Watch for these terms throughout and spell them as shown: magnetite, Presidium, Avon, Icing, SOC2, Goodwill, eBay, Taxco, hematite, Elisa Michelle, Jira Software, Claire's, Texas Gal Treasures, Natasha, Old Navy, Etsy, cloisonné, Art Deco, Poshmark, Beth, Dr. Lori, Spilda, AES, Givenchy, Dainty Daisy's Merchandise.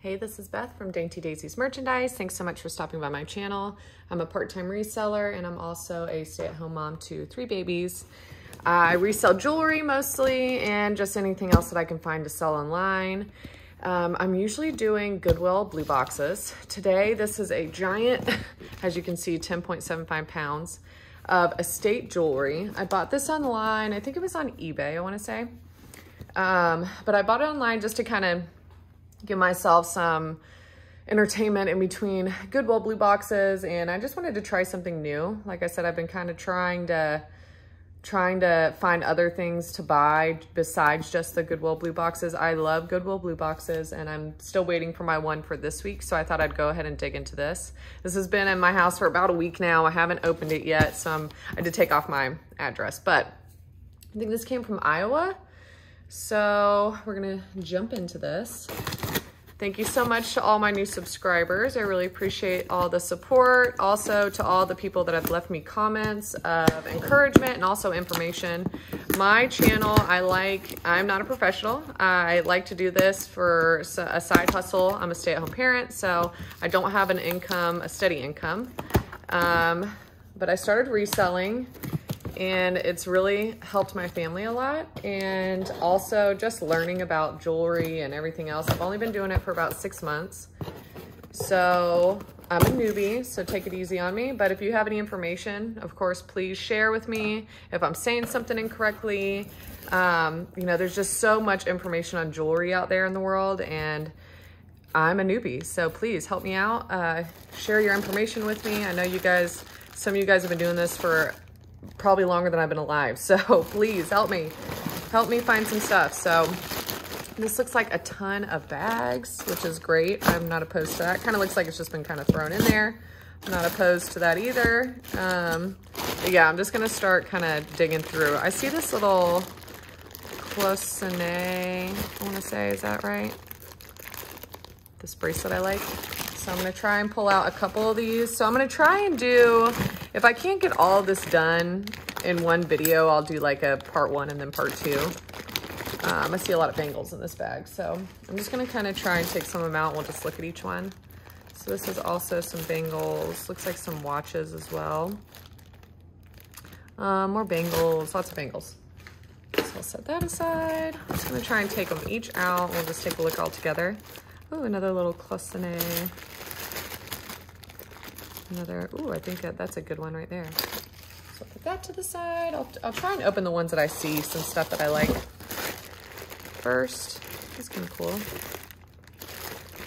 Hey, this is Beth from Dainty Daisy's Merchandise. Thanks so much for stopping by my channel. I'm a part-time reseller and I'm also a stay-at-home mom to 3 babies. I resell jewelry mostly and just anything else that I can find to sell online. I'm usually doing Goodwill blue boxes. Today, this is a giant, as you can see, 10.75 pounds of estate jewelry. I bought this online. I think it was on eBay, I wanna say. But I bought it online just to kind of give myself some entertainment in between Goodwill blue boxes. And I just wanted to try something new. Like I said, I've been kind of trying to find other things to buy besides just the Goodwill blue boxes. I love Goodwill blue boxes and I'm still waiting for my one for this week. So I thought I'd go ahead and dig into this. This has been in my house for about a week now. I haven't opened it yet. So I did take off my address, but I think this came from Iowa. So we're gonna jump into this. Thank you so much to all my new subscribers. I really appreciate all the support. Also to all the people that have left me comments of encouragement and also information. My channel, I'm not a professional. I like to do this for a side hustle. I'm a stay-at-home parent, so I don't have an income, a steady income. But I started reselling and it's really helped my family a lot. And also just learning about jewelry and everything else. I've only been doing it for about 6 months. So I'm a newbie, so take it easy on me. But if you have any information, of course, please share with me. If I'm saying something incorrectly, there's just so much information on jewelry out there in the world and I'm a newbie. So please help me out, share your information with me. I know you guys, some of you guys have been doing this for probably longer than I've been alive. So please help me find some stuff. So this looks like a ton of bags, which is great. I'm not opposed to that. Kind of looks like it's just been kind of thrown in there. I'm not opposed to that either. But yeah, I'm just going to start kind of digging through. I see this little cloisonné, I want to say, is that right? This bracelet I like. So I'm going to try and pull out a couple of these. So I'm going to try and do, if I can't get all this done in one video, I'll do like a part 1 and then part 2. I see a lot of bangles in this bag. So I'm just going to kind of try and take some of them out. We'll just look at each one. So this is also some bangles. Looks like some watches as well. More bangles, lots of bangles. So I'll set that aside. I'm just going to try and take them each out. We'll just take a look all together. Oh, another little cloisonné. Another, ooh, I think that's a good one right there. So I'll put that to the side. I'll try and open the ones that I see, some stuff that I like first. That's kind of cool.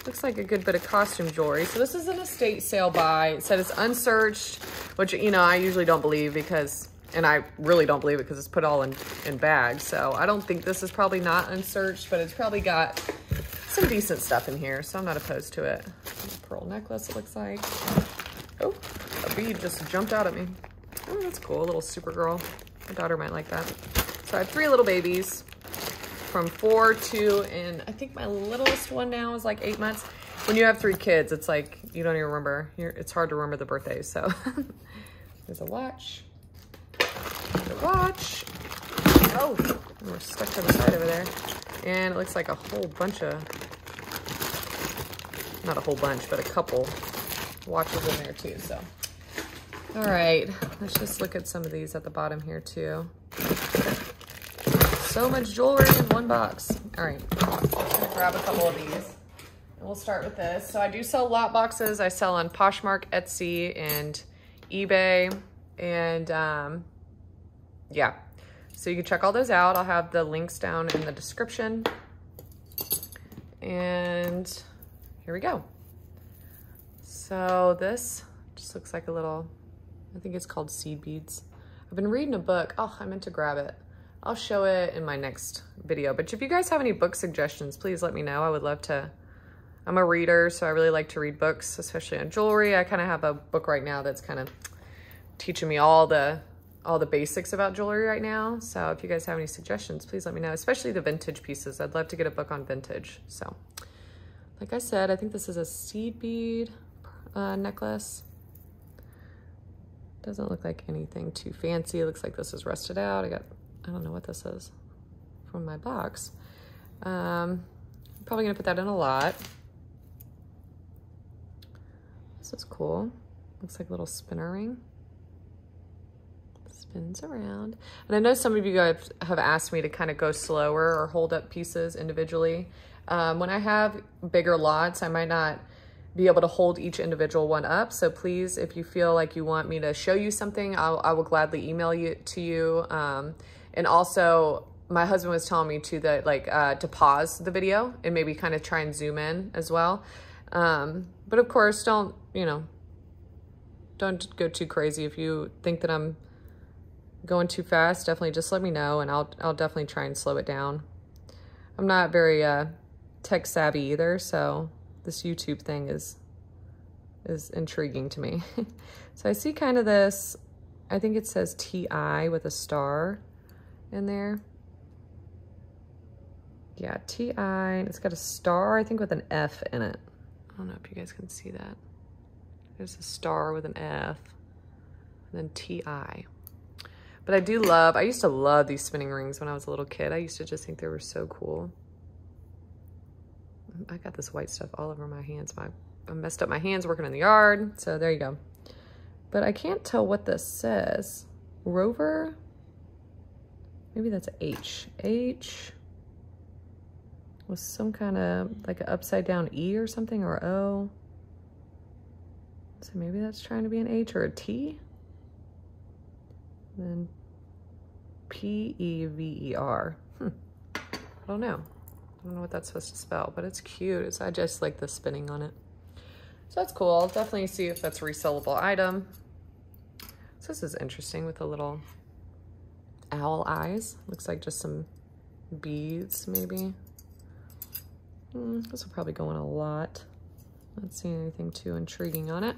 Looks like a good bit of costume jewelry. So this is an estate sale buy. It said it's unsearched, which, I usually don't believe because, and I really don't believe it because it's put all in bags. So I don't think this is probably not unsearched, but it's probably got some decent stuff in here. So I'm not opposed to it. Pearl necklace, it looks like. Oh, a bead just jumped out at me. Oh, that's cool, a little Supergirl. My daughter might like that. So I have 3 little babies from 4, 2, and I think my littlest one now is like 8 months. When you have 3 kids, it's like, you don't even remember. It's hard to remember the birthdays, so. There's a watch. Another watch. Oh, and we're stuck to the side over there. And it looks like a whole bunch of, not a whole bunch, but a couple watches in there too, so. All right, let's just look at some of these at the bottom here too. So much jewelry in one box. All right, I'm gonna grab a couple of these and we'll start with this. So I do sell lot boxes. I sell on Poshmark, Etsy, and eBay, and yeah. So you can check all those out. I'll have the links down in the description. And here we go. So this just looks like a little, I think it's called seed beads. I've been reading a book. Oh, I meant to grab it. I'll show it in my next video. But if you guys have any book suggestions, please let me know. I would love to. I'm a reader, so I really like to read books, especially on jewelry. I kind of have a book right now that's kind of teaching me all the basics about jewelry right now. So if you guys have any suggestions, please let me know, especially the vintage pieces. I'd love to get a book on vintage. So like I said, I think this is a seed bead. Necklace. Doesn't look like anything too fancy. It looks like this is rusted out. I don't know what this is from my box. I'm probably gonna put that in a lot. This is cool. Looks like a little spinner ring. Spins around. And I know some of you guys have asked me to kind of go slower or hold up pieces individually. When I have bigger lots, I might not be able to hold each individual one up. So please, if you feel like you want me to show you something, I will gladly email you to you. And also, my husband was telling me too that to pause the video and maybe kind of try and zoom in as well. But of course, don't go too crazy. If you think that I'm going too fast, definitely just let me know, and I'll definitely try and slow it down. I'm not very tech savvy either, so this YouTube thing is intriguing to me. So I see kind of this, I think it says TI with a star in there. Yeah, TI, and it's got a star, I think, with an F in it. I don't know if you guys can see that. There's a star with an F, and then TI. But I used to love these spinning rings when I was a little kid. I used to just think they were so cool. I got this white stuff all over my hands. I messed up my hands working in the yard. So there you go. But I can't tell what this says. Rover? Maybe that's a H. H with some kind of like an upside down E or something, or O. So maybe that's trying to be an H or a T. And then P-E-V-E-R. I don't know what that's supposed to spell, but it's cute. I just like the spinning on it. So that's cool. I'll definitely see if that's a resellable item. So this is interesting with the little owl eyes. Looks like just some beads, maybe. This will probably go on a lot. Not seeing anything too intriguing on it.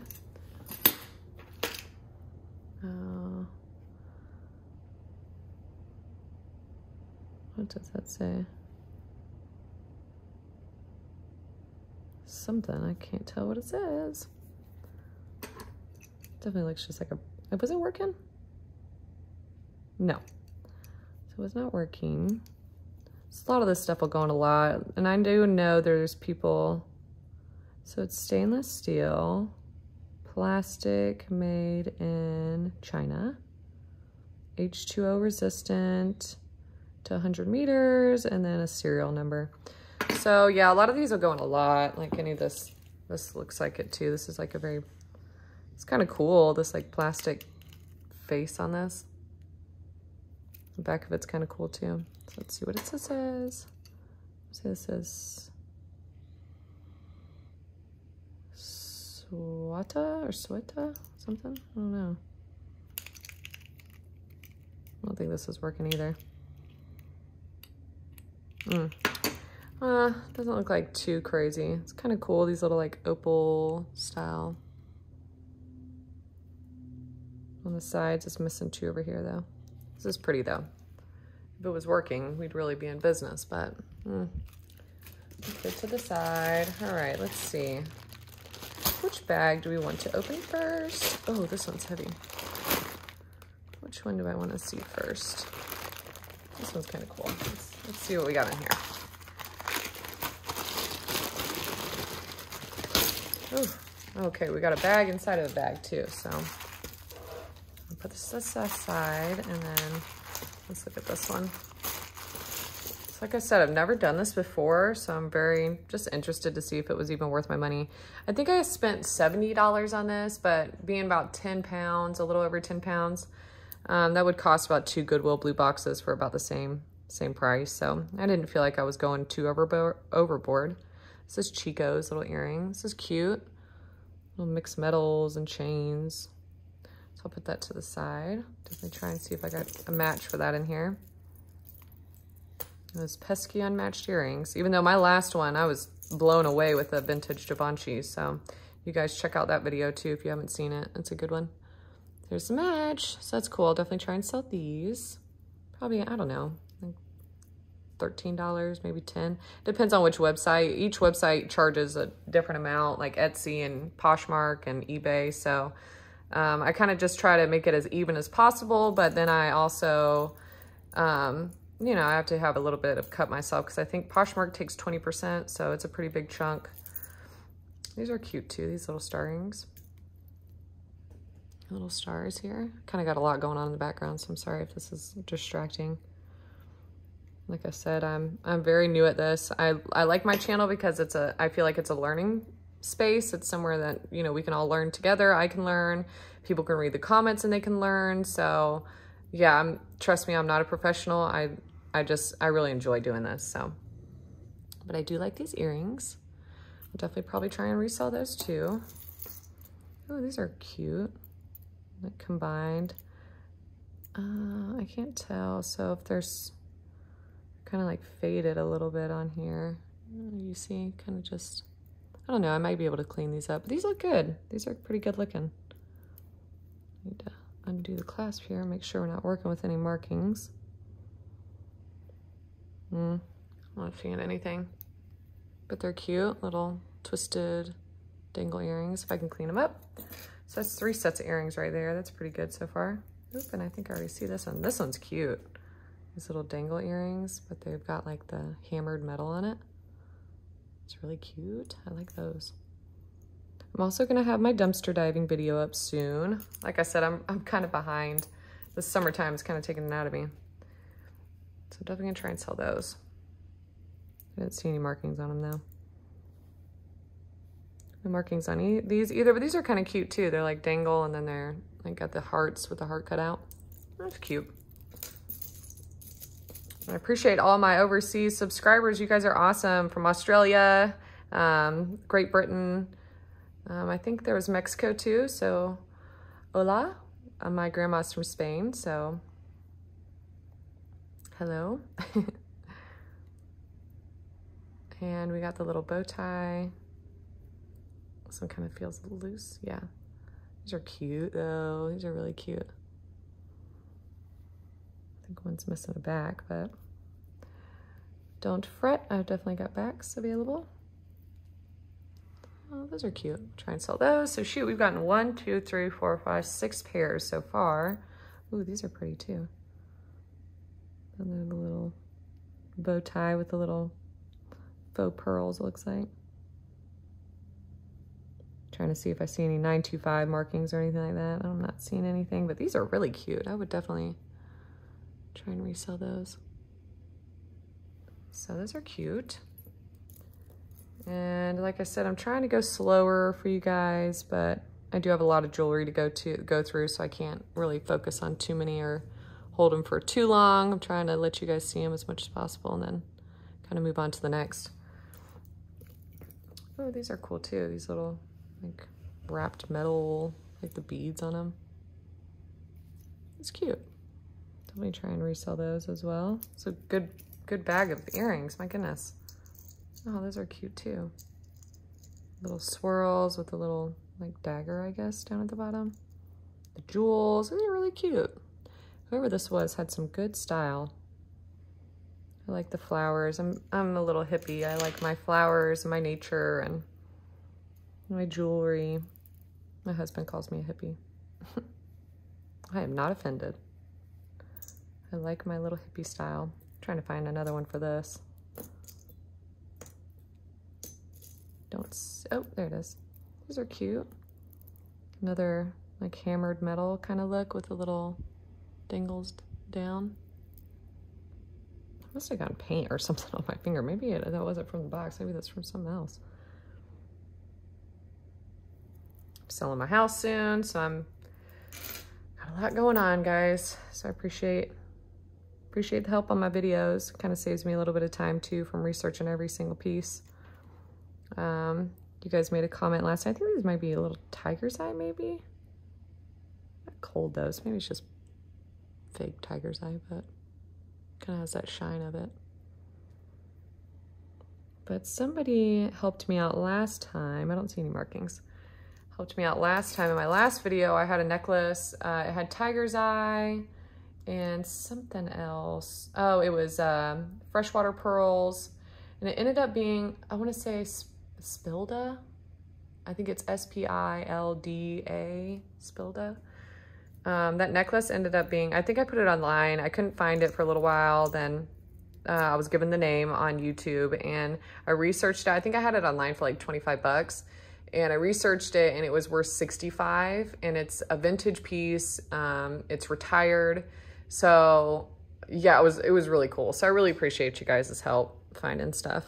What does that say? Something, I can't tell what it says. Definitely looks just like a, was it working? No, so it's not working. So a lot of this stuff will go on a lot, and I do know there's people, so it's stainless steel, plastic made in China, H2O resistant to 100 meters, and then a serial number. So yeah, a lot of these will go in a lot. Like any of this, this looks like it too. This is like a very, it's kind of cool. This like plastic face on this. The back of it's kind of cool too. So let's see what it says. So this is Swata or Sweta, something, I don't know. I don't think this is working either. Doesn't look like too crazy. It's kind of cool, these little like opal style. On the sides, it's missing two over here though. This is pretty though. If it was working, we'd really be in business, but put it to the side. All right, let's see. Which bag do we want to open first? Oh, this one's heavy. Which one do I want to see first? This one's kind of cool. Let's see what we got in here. Ooh, okay, we got a bag inside of the bag too, so I'll put this aside, and then let's look at this one. So like I said, I've never done this before, so I'm very just interested to see if it was even worth my money. I think I spent $70 on this, but being about 10 pounds, a little over 10 pounds, that would cost about 2 Goodwill blue boxes for about the same price, so I didn't feel like I was going too overboard. This is Chico's little earrings. This is cute. Little mixed metals and chains. So I'll put that to the side. Definitely try and see if I got a match for that in here. Those pesky unmatched earrings. Even though my last one, I was blown away with the vintage Givenchy. So you guys check out that video too if you haven't seen it. It's a good one. There's a match. So that's cool. I'll definitely try and sell these. Probably, I don't know. $13, maybe $10. Depends on which website. Each website charges a different amount, like Etsy and Poshmark and eBay. So I kind of just try to make it as even as possible. But then I also, I have to have a little bit of cut myself because I think Poshmark takes 20%. So it's a pretty big chunk. These are cute too, these little star rings. little stars here. Kind of got a lot going on in the background, so I'm sorry if this is distracting. Like I said, I'm very new at this. I like my channel because it's a, I feel like it's a learning space. It's somewhere that, you know, we can all learn together. I can learn, people can read the comments and they can learn. So yeah, trust me, I'm not a professional. I really enjoy doing this, so. But I do like these earrings. I'll definitely probably try and resell those too. Oh, these are cute, like combined. I can't tell, so if there's kind of like faded a little bit on here. You see, kind of just, I don't know, I might be able to clean these up. But these look good. These are pretty good looking. Need to undo the clasp here, make sure we're not working with any markings. I'm not seeing anything. But they're cute, little twisted dangle earrings, if I can clean them up. So that's 3 sets of earrings right there. That's pretty good so far. Oop, and I think I already see this one. This one's cute. These little dangle earrings, but they've got like the hammered metal on it. It's really cute. I like those. I'm also gonna have my dumpster diving video up soon. Like I said, I'm kind of behind. This summertime is kind of taking it out of me. So I'm definitely gonna try and sell those. I didn't see any markings on them though. No markings on these either, but these are kind of cute too. They're like dangle and then they're like got the hearts with the heart cut out. That's cute. I appreciate all my overseas subscribers. You guys are awesome. From Australia, Great Britain. I think there was Mexico too, so hola. My grandma's from Spain, so hello. And we got the little bow tie. This one kind of feels loose, yeah. These are cute though, these are really cute. I think one's missing a back, but don't fret, I've definitely got backs available. Oh, those are cute, I'll try and sell those. So shoot, we've gotten 6 pairs so far. Ooh, these are pretty too. And then the little bow tie with the little faux pearls, looks like. Trying to see if I see any 925 markings or anything like that. I'm not seeing anything, but these are really cute. I would definitely try and resell those. So those are cute. And like I said, I'm trying to go slower for you guys, but I do have a lot of jewelry to go through, so I can't really focus on too many or hold them for too long. I'm trying to let you guys see them as much as possible and then kind of move on to the next. Oh, these are cool too. These little like wrapped metal, like the beads on them. It's cute. Definitely try and resell those as well. It's a good bag of earrings, my goodness. Oh, those are cute too. Little swirls with a little like dagger, I guess, down at the bottom. The jewels, these are really cute. Whoever this was had some good style. I like the flowers. I'm a little hippie. I like my flowers, my nature, and my jewelry. My husband calls me a hippie. I am not offended. I like my little hippie style. I'm trying to find another one for this. Oh, there it is. These are cute. Another like hammered metal kind of look with the little dangles down. Must have gotten paint or something on my finger. Maybe that wasn't from the box. Maybe that's from something else. I'm selling my house soon, so I'm got a lot going on, guys. So I appreciate the help on my videos. Kind of saves me a little bit of time too from researching every single piece. You guys made a comment last night. I think these might be a little tiger's eye, maybe. Not cold though, so maybe it's just fake tiger's eye, but kind of has that shine of it. But somebody helped me out last time. I don't see any markings. Helped me out last time. In my last video, I had a necklace. It had tiger's eye and something else. Oh, it was freshwater pearls. And it ended up being, I want to say Spilda. I think it's S-P-I-L-D-A, Spilda. That necklace ended up being, I think I put it online. I couldn't find it for a little while. Then I was given the name on YouTube and I researched it. I think I had it online for like $25. and I researched it and it was worth $65 and it's a vintage piece. It's retired. So yeah, it was really cool. So I really appreciate you guys' help finding stuff.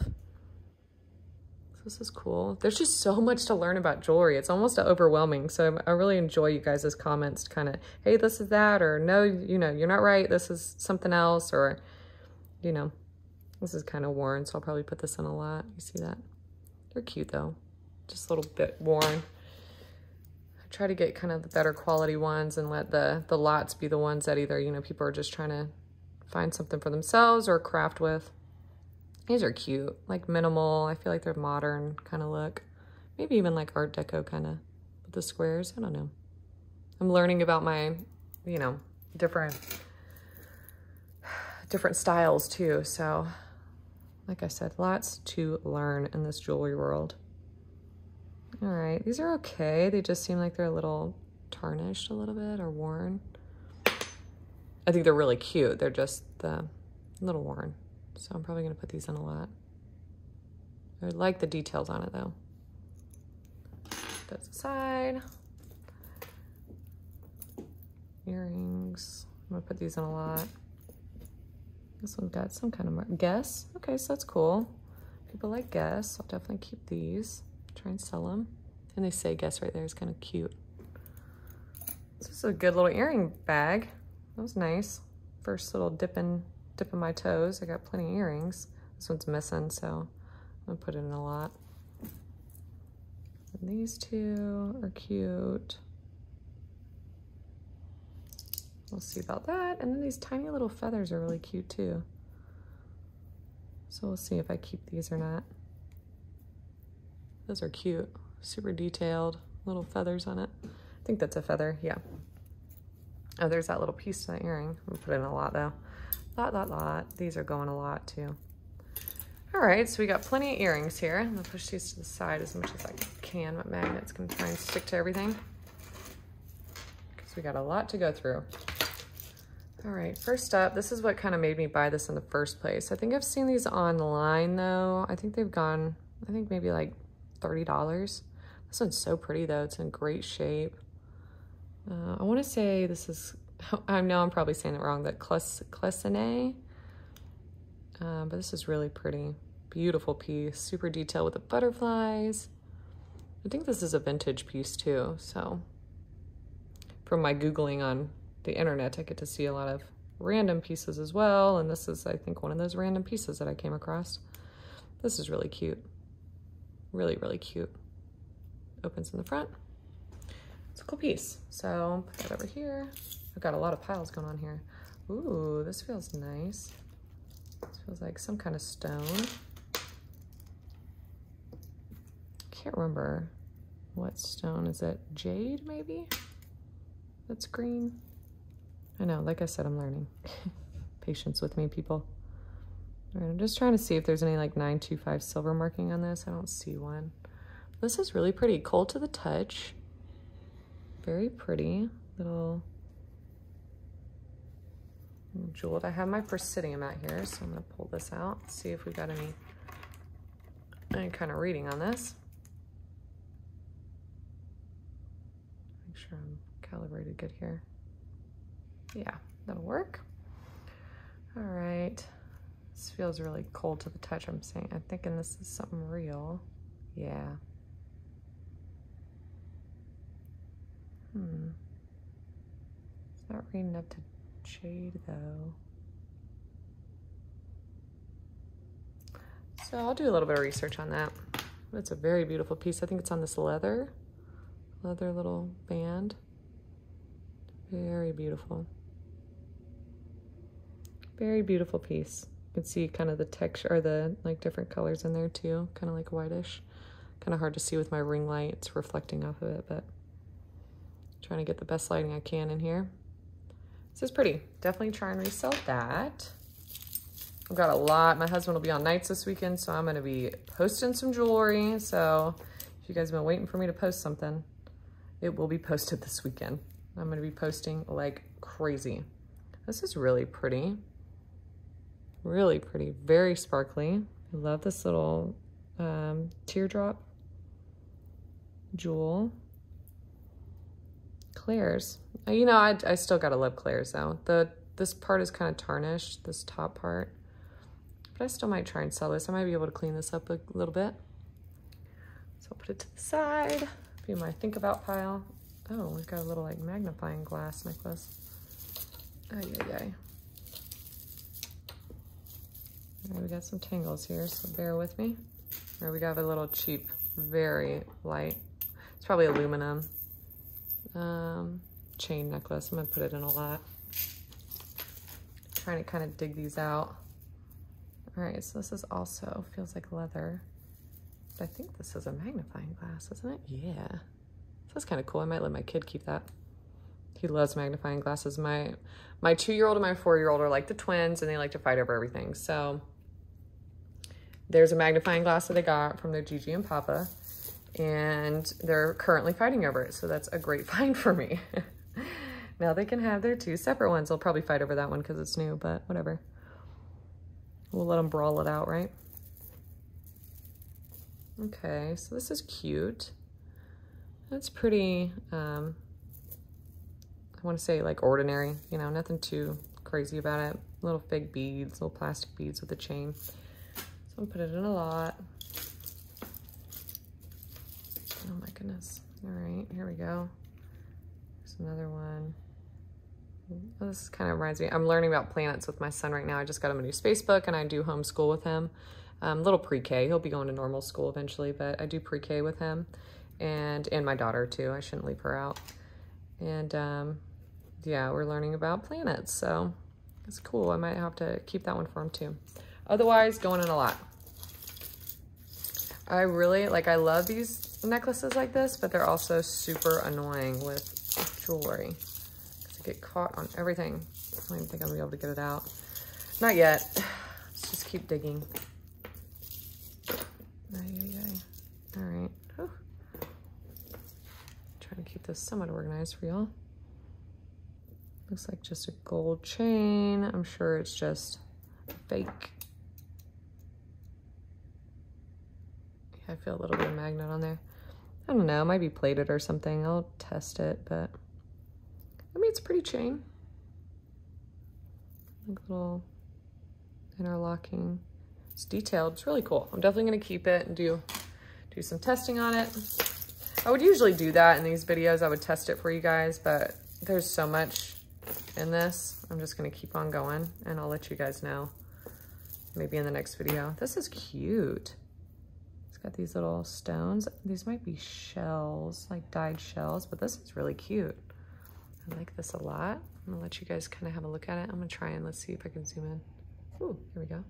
This is cool. There's just so much to learn about jewelry. It's almost overwhelming. So I really enjoy you guys' comments to kind of, hey, this is that, or no, you know, you're not right. This is something else, or, you know, this is kind of worn. So I'll probably put this in a lot. You see that? They're cute though. Just a little bit worn. I try to get kind of the better quality ones and let the lots be the ones that either, you know, people are just trying to find something for themselves or craft with. These are cute, like minimal. I feel like they're modern kind of look. Maybe even like Art Deco kind of with the squares. I don't know. I'm learning about my, you know, different styles too. So like I said, lots to learn in this jewelry world. All right, these are okay. They just seem like they're a little tarnished a little bit or worn. I think they're really cute. They're just a little worn. So I'm probably gonna put these in a lot. I like the details on it though. Put that aside. Earrings, I'm gonna put these in a lot. This one's got some kind of mark. Guess, okay, so that's cool. People like Guess, I'll definitely keep these. Try and sell them. And they say Guess right there is kind of cute. This is a good little earring bag. That was nice. First little dipping my toes. I got plenty of earrings. This one's missing, so I'm gonna put it in a lot. And these two are cute. We'll see about that. And then these tiny little feathers are really cute too. So we'll see if I keep these or not. Those are cute, super detailed little feathers on it. I think that's a feather, yeah. Oh, there's that little piece to that earring. I'm gonna put it in a lot though. Lot. These are going a lot too. All right, so we got plenty of earrings here. I'm gonna push these to the side as much as I can. My magnet's gonna try and stick to everything because we got a lot to go through. All right, first up, this is what kind of made me buy this in the first place. I think I've seen these online though. I think they've gone, I think maybe like $30. This one's so pretty though. It's in great shape. I wanna say this is, I know I'm probably saying it wrong, that cloisonné. But this is really pretty. Beautiful piece, super detailed with the butterflies. I think this is a vintage piece too, so. From my Googling on the internet, I get to see a lot of random pieces as well, and this is, I think, one of those random pieces that I came across. This is really cute. Really, really cute. Opens in the front. It's a cool piece, so put it over here. I've got a lot of piles going on here. Ooh, this feels nice. This feels like some kind of stone. Can't remember what stone. Is it jade, maybe? That's green. I know, like I said, I'm learning. Patience with me, people. All right, I'm just trying to see if there's any like 925 silver marking on this. I don't see one. This is really pretty, cold to the touch. Very pretty, little jeweled. I have my Presidium out here, so I'm gonna pull this out, see if we've got any kind of reading on this. Make sure I'm calibrated good here. Yeah, that'll work. All right, this feels really cold to the touch, I'm saying. I'm thinking this is something real. Yeah. It's not reading up to shade though. So I'll do a little bit of research on that. But it's a very beautiful piece. I think it's on this leather little band. Very beautiful. Very beautiful piece. You can see kind of the texture or the like different colors in there too, kind of like whitish. Kind of hard to see with my ring light. It's reflecting off of it, but I'm trying to get the best lighting I can in here. This is pretty. Definitely try and resell that. I've got a lot. My husband will be on nights this weekend, so I'm gonna be posting some jewelry. So if you guys have been waiting for me to post something, it will be posted this weekend. I'm gonna be posting like crazy. This is really pretty. Really pretty, very sparkly. I love this little teardrop. Jewel. Claire's. You know, I still gotta love Claire's though. This part is kind of tarnished, this top part. But I still might try and sell this. I might be able to clean this up a little bit. So I'll put it to the side. Be my think about pile. Oh, we've got a little like magnifying glass necklace. Ay, ay, ay. All right, we got some tangles here, so bear with me. All right, we got a little cheap, very light. It's probably aluminum. Chain necklace. I'm gonna put it in a lot. Trying to kind of dig these out. All right, so this is also, feels like leather. I think this is a magnifying glass, isn't it? Yeah. So that's kind of cool. I might let my kid keep that. He loves magnifying glasses. My 2-year-old and my 4-year-old are like the twins, and they like to fight over everything. So there's a magnifying glass that they got from their Gigi and Papa, and they're currently fighting over it. So that's a great find for me. Now they can have their 2 separate ones. They'll probably fight over that one because it's new, but whatever. We'll let them brawl it out, right? Okay, so this is cute. That's pretty, I want to say like ordinary, you know, nothing too crazy about it. Little fake beads, little plastic beads with a chain. So I'm gonna put it in a lot. Oh my goodness. All right, here we go. There's another one. Oh, this kind of reminds me, I'm learning about planets with my son right now. I just got him a new space book and I do homeschool with him. Little pre-K. He'll be going to normal school eventually, but I do pre-K with him and my daughter too. I shouldn't leave her out. And yeah, we're learning about planets, so it's cool. I might have to keep that one for him too. Otherwise, going in a lot. I really, like, I love these necklaces like this, but they're also super annoying with jewelry. Because I get caught on everything. I don't even think I'm gonna be able to get it out. Not yet. Let's just keep digging. All right. Whew. Trying to keep this somewhat organized for y'all. Looks like just a gold chain. I'm sure it's just fake. Yeah, I feel a little bit of magnet on there. I don't know. It might be plated or something. I'll test it, but I mean, it's a pretty chain. Like little interlocking. It's detailed, it's really cool. I'm definitely gonna keep it and do some testing on it. I would usually do that in these videos. I would test it for you guys, but there's so much in this. I'm just gonna keep on going and I'll let you guys know maybe in the next video. This is cute. It's got these little stones. These might be shells, like dyed shells, but this is really cute. I like this a lot. I'm gonna let you guys kind of have a look at it. I'm gonna try and let's see if I can zoom in. Ooh, here we go.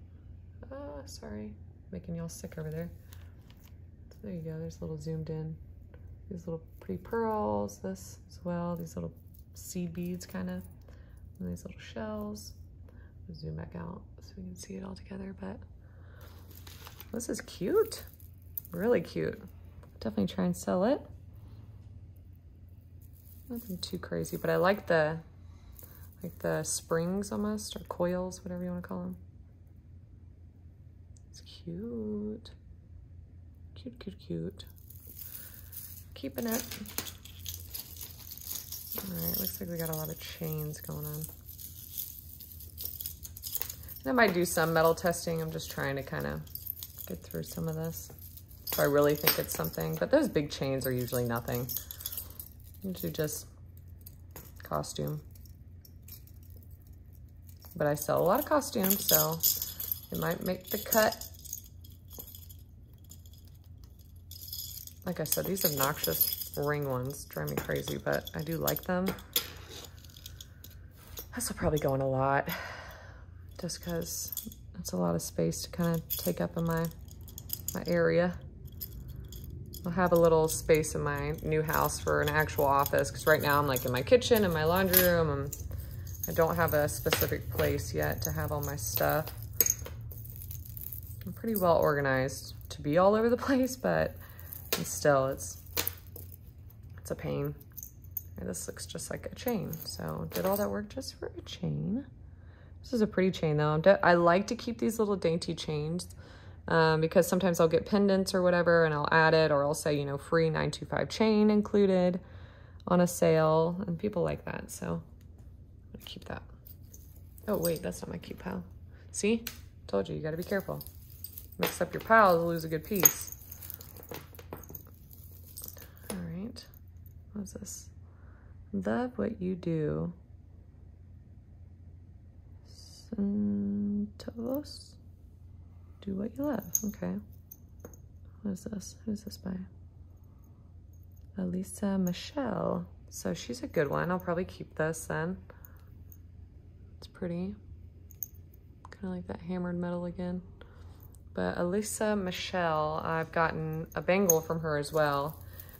Sorry, making y'all sick over there. So there you go, there's a little zoomed in. These little pretty pearls, this as well, these little seed beads kind of, and these little shells. I'll zoom back out so we can see it all together, but this is cute, really cute. Definitely try and sell it. Nothing too crazy, but I like the springs almost, or coils, whatever you want to call them. Cute, cute, cute, cute. Keeping it. All right, looks like we got a lot of chains going on. And I might do some metal testing. I'm just trying to kind of get through some of this. So I really think it's something, but those big chains are usually nothing. Usually just costume. But I sell a lot of costumes, so it might make the cut. Like I said, these obnoxious ring ones drive me crazy, but I do like them. This will probably go in a lot, just because it's a lot of space to kind of take up in my area. I'll have a little space in my new house for an actual office, because right now I'm like in my kitchen and my laundry room. I don't have a specific place yet to have all my stuff. I'm pretty well organized to be all over the place, but and still, it's a pain. And this looks just like a chain. So did all that work just for a chain. This is a pretty chain though. I like to keep these little dainty chains because sometimes I'll get pendants or whatever and I'll add it, or I'll say, you know, free 925 chain included on a sale, and people like that, so I'm gonna keep that. Oh wait, that's not my cute pile. See, told you, you gotta be careful. Mix up your piles, lose a good piece. All right, what's this? Love what you do. Santos, do what you love. Okay, what is this? Who's this by? Elisa Michelle. So she's a good one. I'll probably keep this then. It's pretty. Kind of like that hammered metal again. But Elisa Michelle, I've gotten a bangle from her as well.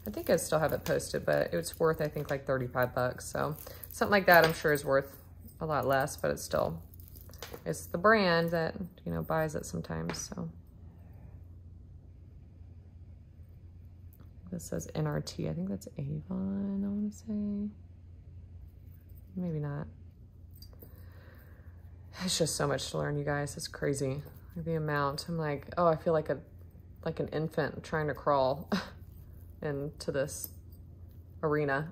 I think I still have it posted, but it's worth, I think, like 35 bucks. So something like that, I'm sure, is worth a lot less, but it's still, it's the brand that, you know, buys it sometimes, so. This says NRT, I think that's Avon, I wanna say. Maybe not. It's just so much to learn, you guys, it's crazy. The amount, I'm like, oh, I feel like an infant trying to crawl into this arena.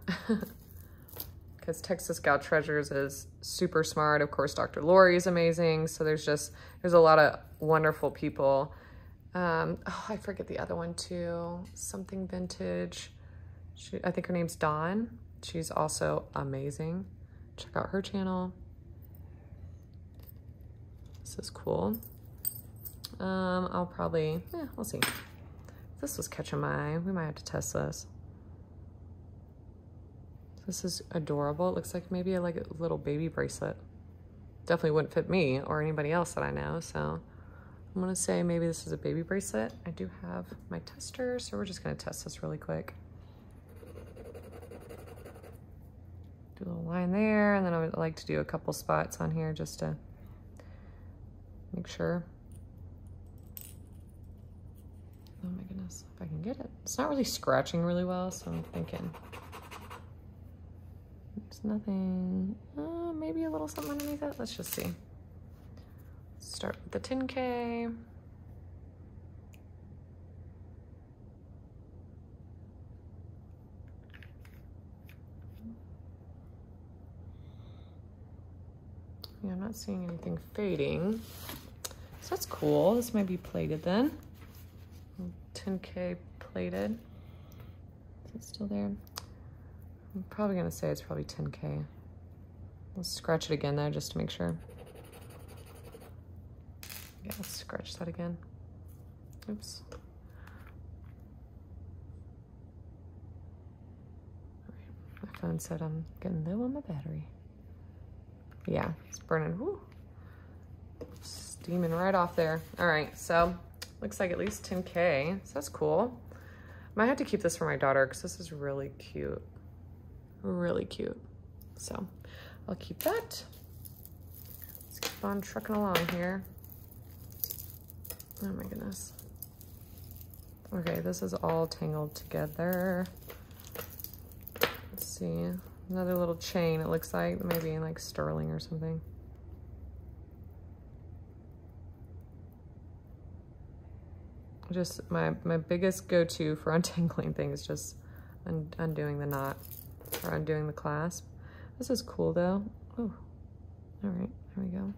Because Texas Gal Treasures is super smart. Of course, Dr. Lori is amazing. So there's a lot of wonderful people. Oh, I forget the other one too. Something vintage. I think her name's Dawn. She's also amazing. Check out her channel. This is cool. I'll probably, we'll see. This was catching my eye. We might have to test this. This is adorable. It looks like maybe a little baby bracelet. Definitely wouldn't fit me or anybody else that I know. So I'm gonna say maybe this is a baby bracelet. I do have my tester, so we're just gonna test this really quick. Do a little line there, and then I would like to do a couple spots on here just to make sure. Oh my goodness, if I can get it. It's not really scratching really well, so I'm thinking. There's nothing, maybe a little something underneath it. Let's just see. Start with the 10K. Yeah, I'm not seeing anything fading. So that's cool. This might be plated then. 10K plated. Is it still there? I'm probably gonna say it's probably 10K. Let's scratch it again though, just to make sure. Yeah, let's scratch that again. Oops. All right. My phone said I'm getting low on my battery. Yeah, it's burning. Woo. Steaming right off there. All right, so looks like at least 10K, so that's cool. I might have to keep this for my daughter because this is really cute. Really cute. So I'll keep that. Let's keep on trucking along here. Oh my goodness. Okay, this is all tangled together. Let's see. Another little chain, it looks like. Maybe like sterling or something. Just my biggest go-to for untangling things, just undoing the knot or undoing the clasp. This is cool though. Oh, all right, there we go.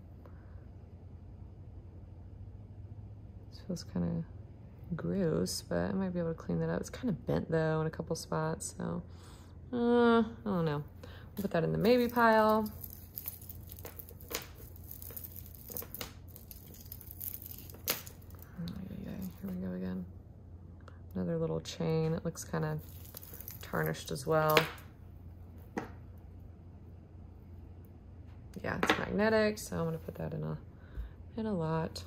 This feels kind of gross, but I might be able to clean that up. It's kind of bent though in a couple spots, so I don't know. I'll put that in the maybe pile. Another little chain. It looks kind of tarnished as well. Yeah, it's magnetic, so I'm gonna put that in a lot.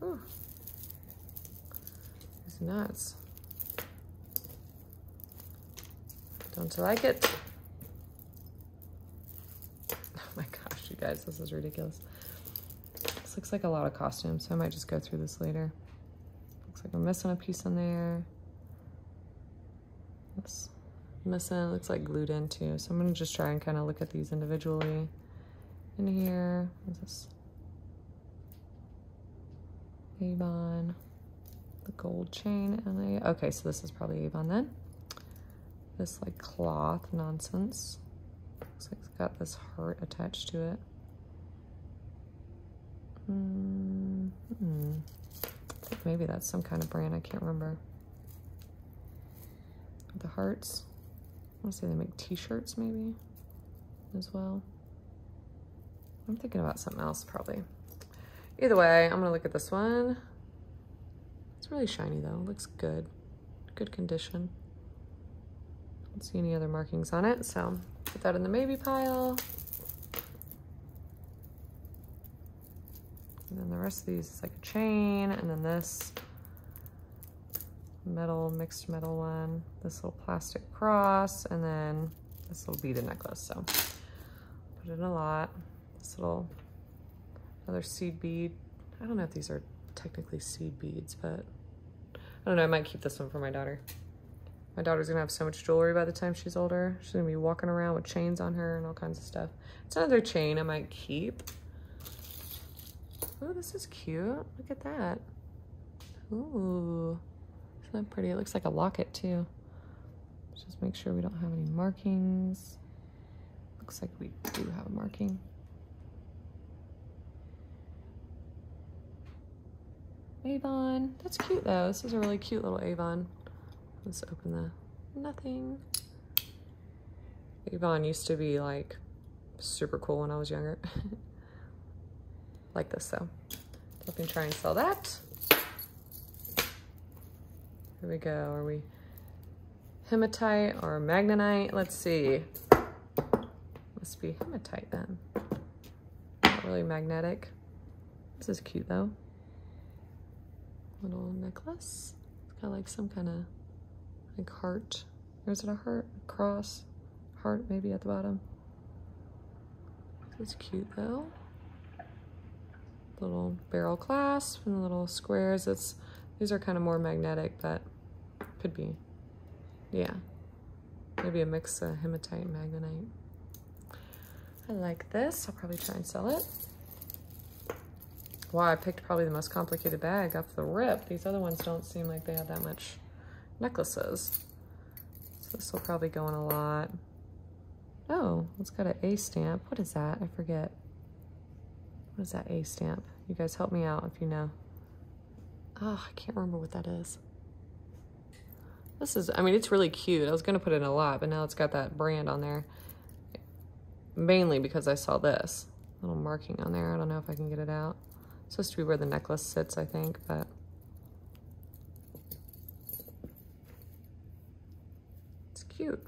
Whew. These knots. Don't you like it? Guys, this is ridiculous. This looks like a lot of costumes, so I might just go through this later. Looks like I'm missing a piece in there. Oops. missing. It looks like glued into. So I'm going to just try and kind of look at these individually. In here, what is this? Avon, the gold chain, and I, okay, so this is probably Avon then. This like cloth nonsense. Looks like it's got this heart attached to it. I think maybe that's some kind of brand, I can't remember. The hearts. I want to say they make t-shirts maybe as well. I'm thinking about something else probably. Either way, I'm gonna look at this one. It's really shiny though, it looks good. Good condition. Don't see any other markings on it, so put that in the maybe pile. And then the rest of these is like a chain, and then this metal, mixed metal one, this little plastic cross, and then this little beaded necklace, so put in a lot. This little other seed bead. I don't know if these are technically seed beads, but I don't know. I might keep this one for my daughter. My daughter's gonna have so much jewelry by the time she's older. She's gonna be walking around with chains on her and all kinds of stuff. It's another chain I might keep. Oh, this is cute. Look at that. Ooh, isn't that pretty? It looks like a locket too. Let's just make sure we don't have any markings. Looks like we do have a marking. Avon. That's cute though. This is a really cute little Avon. Let's open the nothing. Avon used to be like super cool when I was younger. Like this though. I can try and sell that. Here we go. Are we hematite or magnetite? Let's see. Must be hematite then. Not really magnetic. This is cute though. Little necklace. It's got like some kind of like heart. Or is it a heart? A cross? Heart maybe at the bottom. It's cute though. Little barrel clasp and the little squares. It's, these are kind of more magnetic, but could be. Yeah. Maybe a mix of hematite and magnetite. I like this. I'll probably try and sell it. Wow, I picked probably the most complicated bag off the rip. These other ones don't seem like they have that much necklaces. So this will probably go in a lot. Oh, it's got an A stamp. What is that? I forget. What is that A stamp? You guys help me out if you know. Oh, I can't remember what that is. This is, I mean, it's really cute. I was gonna put it in a lot, but now it's got that brand on there. Mainly because I saw this little marking on there. I don't know if I can get it out. It's supposed to be where the necklace sits, I think, but it's cute.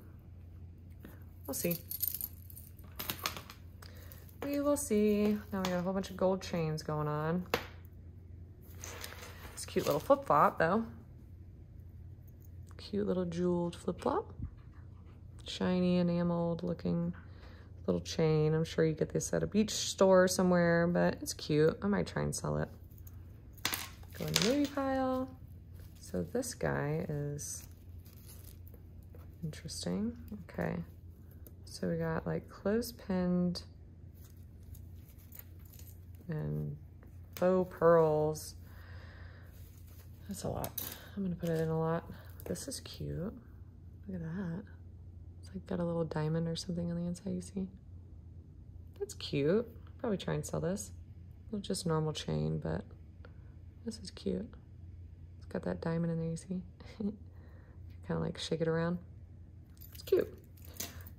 We'll see. We will see. Now we got a whole bunch of gold chains going on. It's a cute little flip-flop, though. Cute little jeweled flip-flop. Shiny, enameled looking. Little chain. I'm sure you get this at a beach store somewhere, but it's cute. I might try and sell it. Go in the movie pile. So this guy is interesting. Okay. So we got like close pinned and faux pearls. That's a lot. I'm gonna put it in a lot. This is cute. Look at that. It's like got a little diamond or something on the inside, you see? That's cute. I'll probably try and sell this. It's just normal chain, but this is cute. It's got that diamond in there, you see? You kind of like shake it around. It's cute.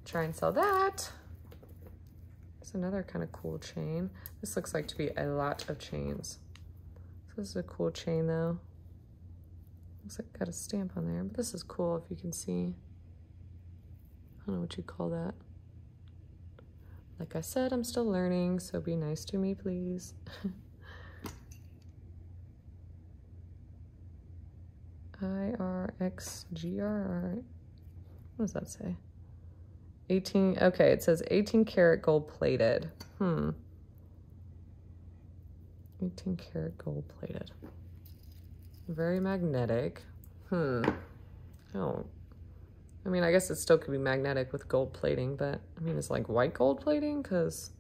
Try and sell that. It's another kind of cool chain. This looks like to be a lot of chains. So this is a cool chain though. Looks like it's got a stamp on there, but this is cool if you can see. I don't know what you call that. Like I said, I'm still learning, so be nice to me, please. IRXGR. What does that say? 18. Okay, it says 18 karat gold plated. 18 karat gold plated. Very magnetic. I don't I mean, I guess it still could be magnetic with gold plating, but I mean, it's like white gold plating because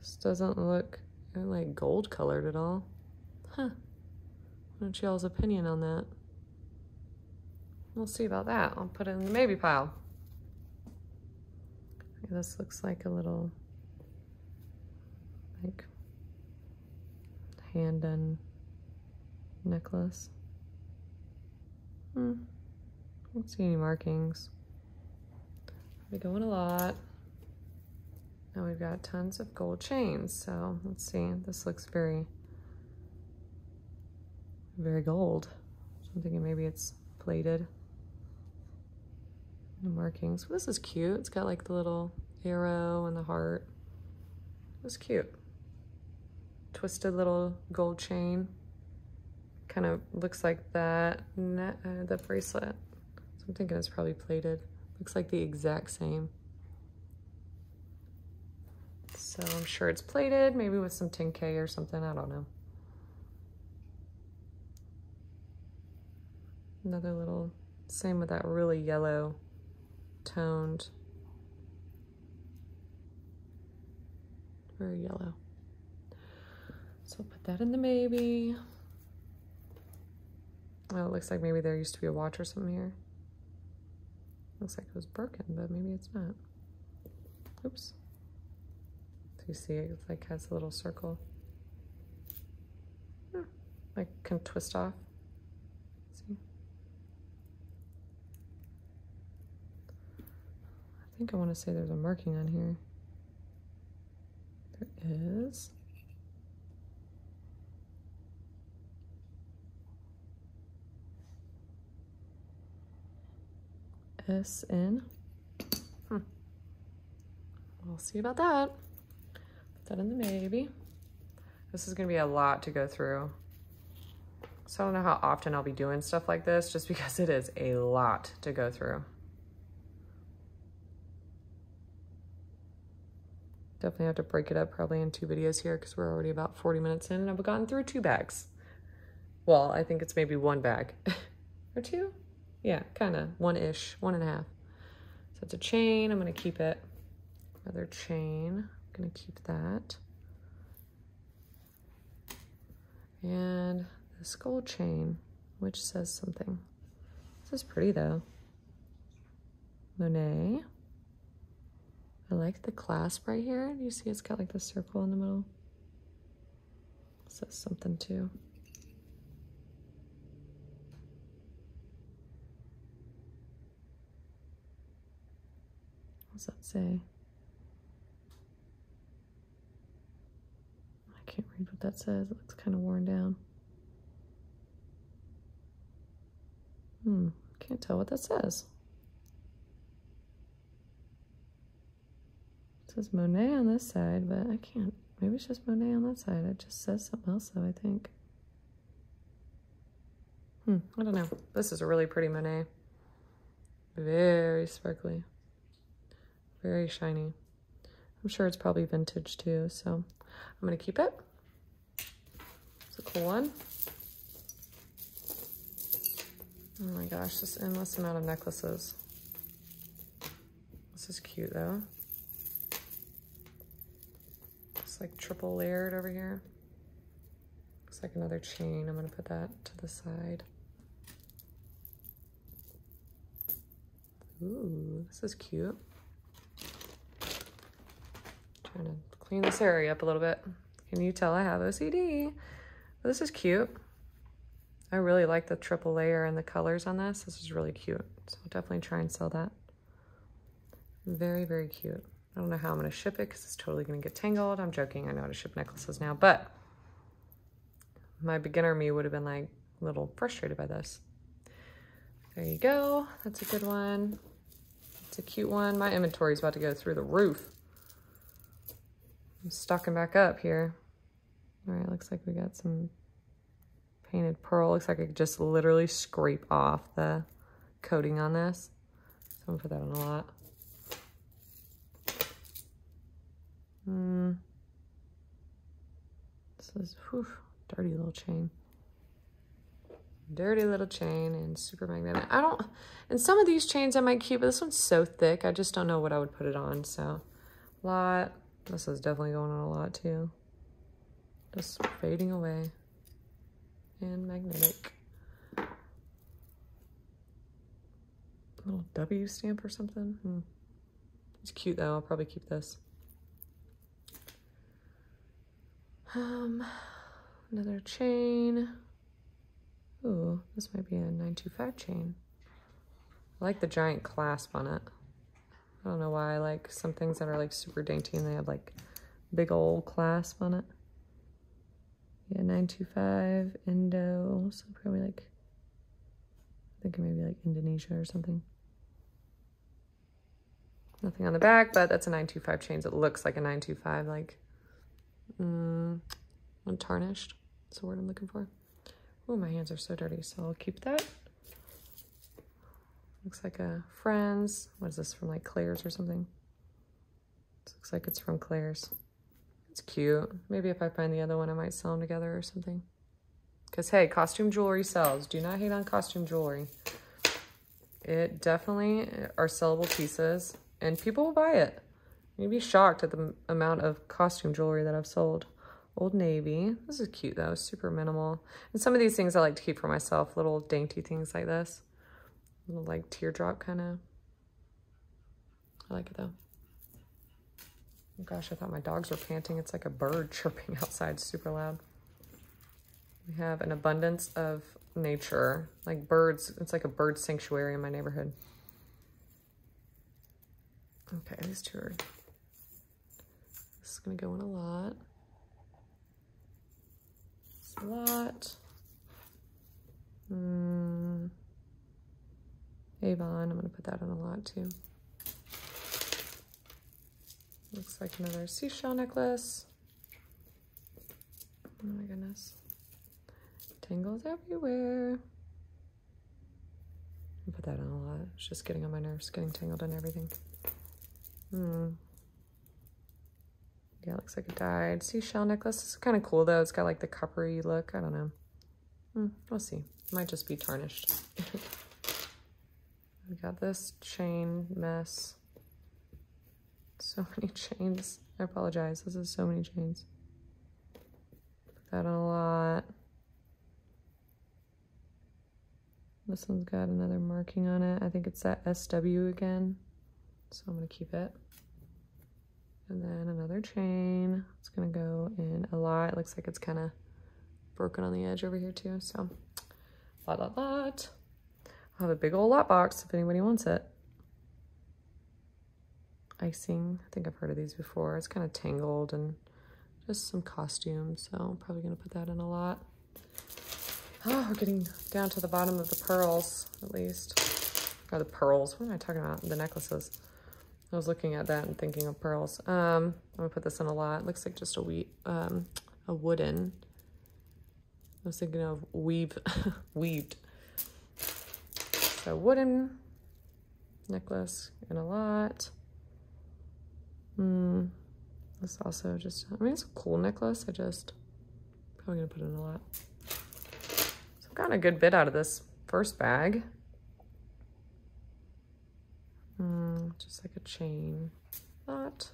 this doesn't look like gold colored at all. Huh. What's y'all's opinion on that? We'll see about that. I'll put it in the maybe pile. This looks like a little like hand done necklace. Hmm. I don't see any markings. We're going a lot. Now we've got tons of gold chains. So let's see. This looks very, very gold. So I'm thinking maybe it's plated. No markings. Well, this is cute. It's got like the little arrow and the heart. It's cute. Twisted little gold chain. Kind of looks like that. The bracelet. So I'm thinking it's probably plated. Looks like the exact same. So I'm sure it's plated, maybe with some 10K or something. I don't know. Another little, same with that really yellow toned. Very yellow. So I'll put that in the maybe. Oh, it looks like maybe there used to be a watch or something here. Looks like it was broken, but maybe it's not. Oops. So you see it like has a little circle. Like can twist off. See? I think I want to say there's a marking on here. There is. SN. Hmm. We'll see about that. Put that in the maybe. This is going to be a lot to go through. So I don't know how often I'll be doing stuff like this just because it is a lot to go through. Definitely have to break it up probably in 2 videos here because we're already about 40 minutes in and I've gotten through 2 bags. Well, I think it's maybe 1 bag. Or 2? Yeah, kind of, 1-ish, 1.5. So it's a chain, I'm gonna keep it. Another chain, I'm gonna keep that. And this gold chain, which says something. This is pretty though. Monet. I like the clasp right here. You see it's got like the circle in the middle. It says something too. What does that say? I can't read what that says. It looks kind of worn down. Can't tell what that says. It says Monet on this side, but I can't. Maybe it's just Monet on that side. It just says something else though, I think. I don't know. This is a really pretty Monet. Very sparkly. Very shiny. I'm sure it's probably vintage too, so I'm gonna keep it. It's a cool one. Oh my gosh, this endless amount of necklaces. This is cute though. It's like triple layered over here. Looks like another chain. I'm gonna put that to the side. Ooh, this is cute. Trying to clean this area up a little bit. Can you tell I have OCD? But this is cute. I really like the triple layer and the colors on this. This is really cute. So I'll definitely try and sell that. Very, very cute. I don't know how I'm going to ship it because it's totally going to get tangled. I'm joking. I know how to ship necklaces now, but my beginner me would have been like a little frustrated by this. There you go. That's a good one. It's a cute one. My inventory is about to go through the roof. I'm stocking back up here. All right, looks like we got some painted pearl. Looks like I could just literally scrape off the coating on this. So I'm gonna put that on a lot. This is, whew, dirty little chain. Dirty little chain and super magnetic. I don't, and some of these chains I might keep, but this one's so thick, I just don't know what I would put it on, so. Lot, this is definitely going on a lot too. Just fading away. And magnetic. Little W stamp or something. It's cute though, I'll probably keep this. Another chain. Ooh, this might be a 925 chain. I like the giant clasp on it. I don't know why I like some things that are like super dainty and they have like big old clasp on it. Yeah, 925 Indo, so probably like, I think it may be like Indonesia or something. Nothing on the back, but that's a 925 chain. It looks like a 925, like untarnished. That's the word I'm looking for. Oh, my hands are so dirty, so I'll keep that. Looks like a Friends. What is this, from like Claire's or something? This looks like it's from Claire's. It's cute. Maybe if I find the other one, I might sell them together or something. Because, hey, costume jewelry sells. Do not hate on costume jewelry. It definitely are sellable pieces, and people will buy it. You'd be shocked at the amount of costume jewelry that I've sold. Old Navy. This is cute though, super minimal. And some of these things I like to keep for myself, little dainty things like this. Little like teardrop kind of. I like it though. Oh gosh, I thought my dogs were panting. It's like a bird chirping outside super loud. We have an abundance of nature, like birds. It's like a bird sanctuary in my neighborhood. Okay, these two are, this is gonna go in a lot. A lot. Avon, I'm going to put that on a lot too. Looks like another seashell necklace. Oh my goodness. Tangles everywhere. I'll put that on a lot. It's just getting on my nerves, getting tangled in everything. Yeah, it looks like a dyed seashell necklace. It's kind of cool though. It's got like the coppery look. I don't know. We'll see. It might just be tarnished. We got this chain mess. So many chains. I apologize. This is so many chains. Put that on a lot. This one's got another marking on it. I think it's that SW again. So I'm going to keep it. And then another chain. It's gonna go in a lot. It looks like it's kind of broken on the edge over here too. So, lot. I'll have a big old lot box if anybody wants it. Icing. I think I've heard of these before. It's kind of tangled and just some costumes. So I'm probably gonna put that in a lot. Oh, we're getting down to the bottom of the pearls, at least. Or the pearls. What am I talking about? The necklaces. I was looking at that and thinking of pearls. I'm gonna put this in a lot. It looks like just a wooden. I was thinking of weaved. So wooden necklace in a lot. This also just, I mean, it's a cool necklace. I just probably gonna put it in a lot. So I've gotten a good bit out of this first bag. Just like a chain knot.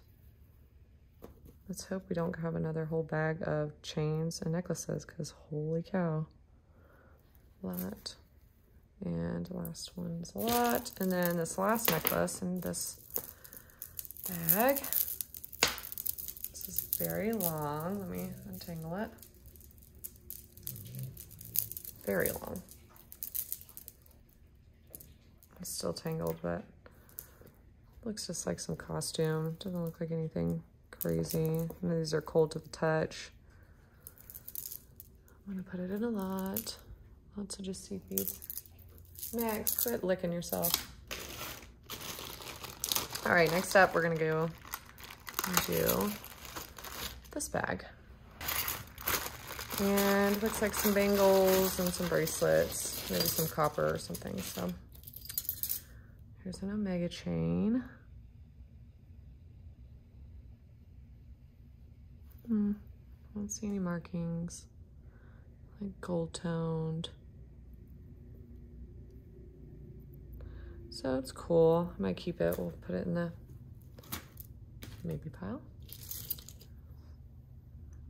Let's hope we don't have another whole bag of chains and necklaces, because holy cow. Lot. And last one's a lot. And then this last necklace in this bag. This is very long. Let me untangle it. Very long. It's still tangled, but looks just like some costume. Doesn't look like anything crazy. None of these are cold to the touch. I'm gonna put it in a lot. Lots of just sea beads. Next, quit licking yourself. All right, next up, we're gonna go and do this bag. And it looks like some bangles and some bracelets, maybe some copper or something, so. Here's an omega chain. I don't see any markings. Like gold toned. So it's cool. I might keep it. We'll put it in the maybe pile.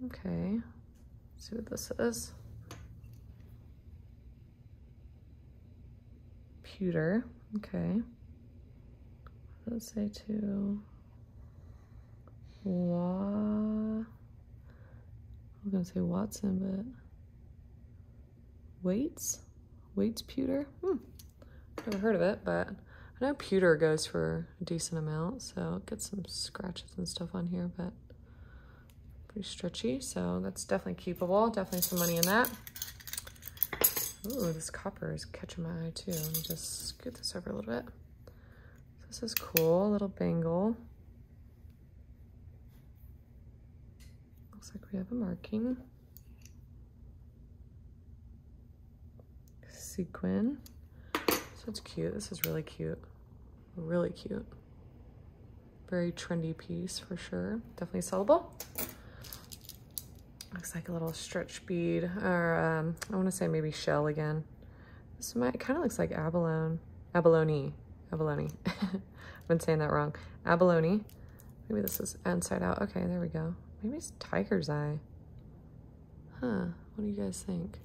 Okay. Let's see what this is. Pewter. Okay. Let's say to I was gonna say Watson, but Waits? Waits pewter? Never heard of it, but I know pewter goes for a decent amount, so it gets some scratches and stuff on here, but pretty stretchy, so that's definitely keepable. Definitely some money in that. Ooh, this copper is catching my eye too. Let me just scoot this over a little bit. This is cool, a little bangle. Looks like we have a marking. Sequin. So it's cute. This is really cute. Really cute. Very trendy piece for sure. Definitely sellable. Looks like a little stretch bead, or I want to say maybe shell again. This might kind of looks like abalone. I've been saying that wrong. Abalone. Maybe this is inside out. Okay, there we go. Maybe it's tiger's eye. Huh. What do you guys think?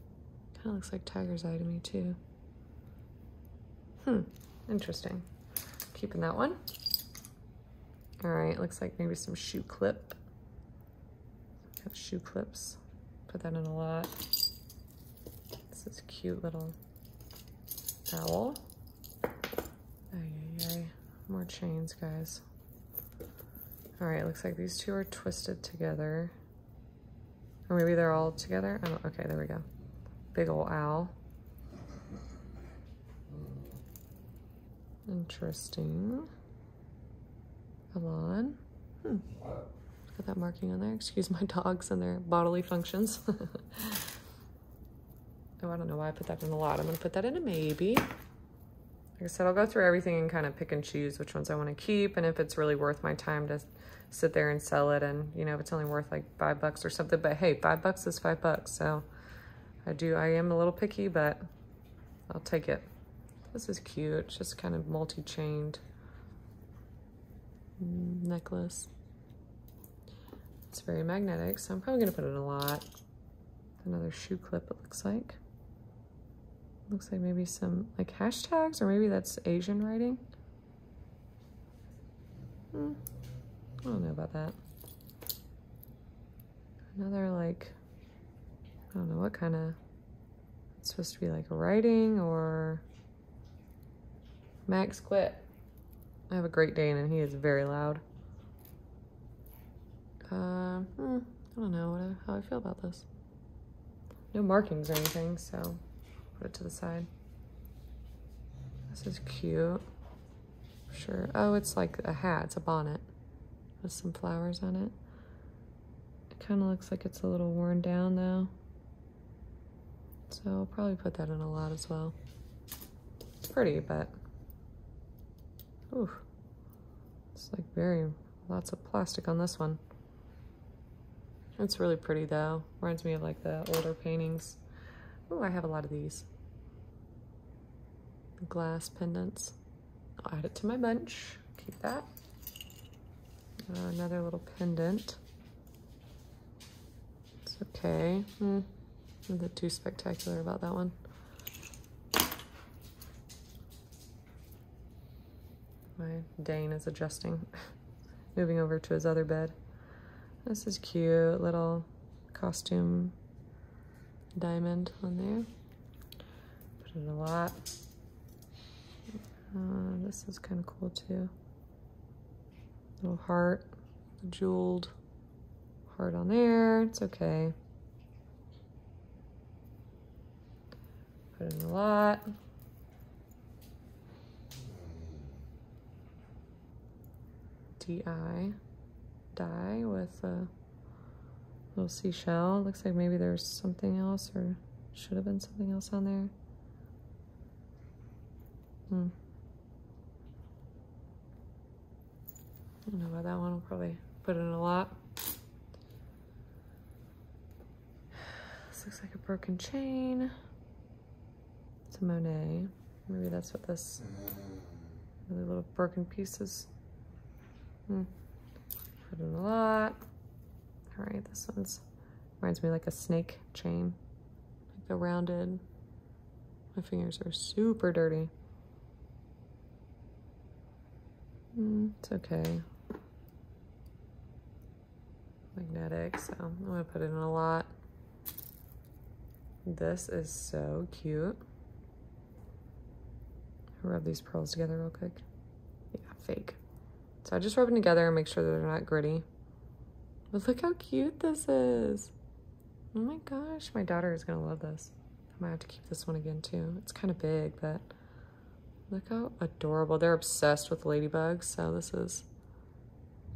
Kind of looks like tiger's eye to me too. Interesting. Keeping that one. All right. Looks like maybe some shoe clip. We have shoe clips. Put that in a lot. This is a cute little owl. More chains, guys. All right, looks like these two are twisted together. Or maybe they're all together. Oh, okay, there we go. Big ol' owl. Interesting. Elon. Got that marking on there. Excuse my dogs and their bodily functions. Oh, I don't know why I put that in a lot. I'm gonna put that in a maybe. Like I said, I'll go through everything and kind of pick and choose which ones I want to keep, and if it's really worth my time to sit there and sell it, and you know, if it's only worth like $5 or something. But hey, $5 is $5, so I am a little picky, but I'll take it. This is cute. It's just kind of multi-chained necklace. It's very magnetic, so I'm probably gonna put it in a lot. Another shoe clip, it looks like. Looks like maybe some like hashtags, or maybe that's Asian writing. I don't know about that. Another like, I don't know what kind of, it's supposed to be like writing or Max quit. I have a Great Dane and he is very loud. I don't know how I feel about this. No markings or anything, so. Put it to the side. This is cute. Sure. Oh, it's like a hat. It's a bonnet with some flowers on it. It kind of looks like it's a little worn down though. So I'll probably put that in a lot as well. It's pretty, but ooh, it's like very lots of plastic on this one. It's really pretty though. Reminds me of like the older paintings. Oh, I have a lot of these. Glass pendants. I'll add it to my bunch. Keep that. Another little pendant. It's okay. Nothing too spectacular about that one. My Dane is adjusting. Moving over to his other bed. This is cute. Little costume diamond on there. Put it a lot. This is kind of cool too. Little heart, jeweled heart on there. It's okay. Put it in a lot. Die with a little seashell. Looks like maybe there's something else, or should have been something else on there. I don't know about that one. I'll probably put it in a lot. This looks like a broken chain. It's a Monet. Maybe that's what this Really little broken pieces. Put in a lot. All right, this one's reminds me like a snake chain. Like the rounded. My fingers are super dirty. It's okay. Magnetic, so I'm gonna put it in a lot. This is so cute. I'll rub these pearls together real quick. Yeah, fake. So I just rub them together and make sure that they're not gritty. But look how cute this is. Oh my gosh, my daughter is gonna love this. I might have to keep this one again too. It's kind of big, but look how adorable. They're obsessed with ladybugs, so this is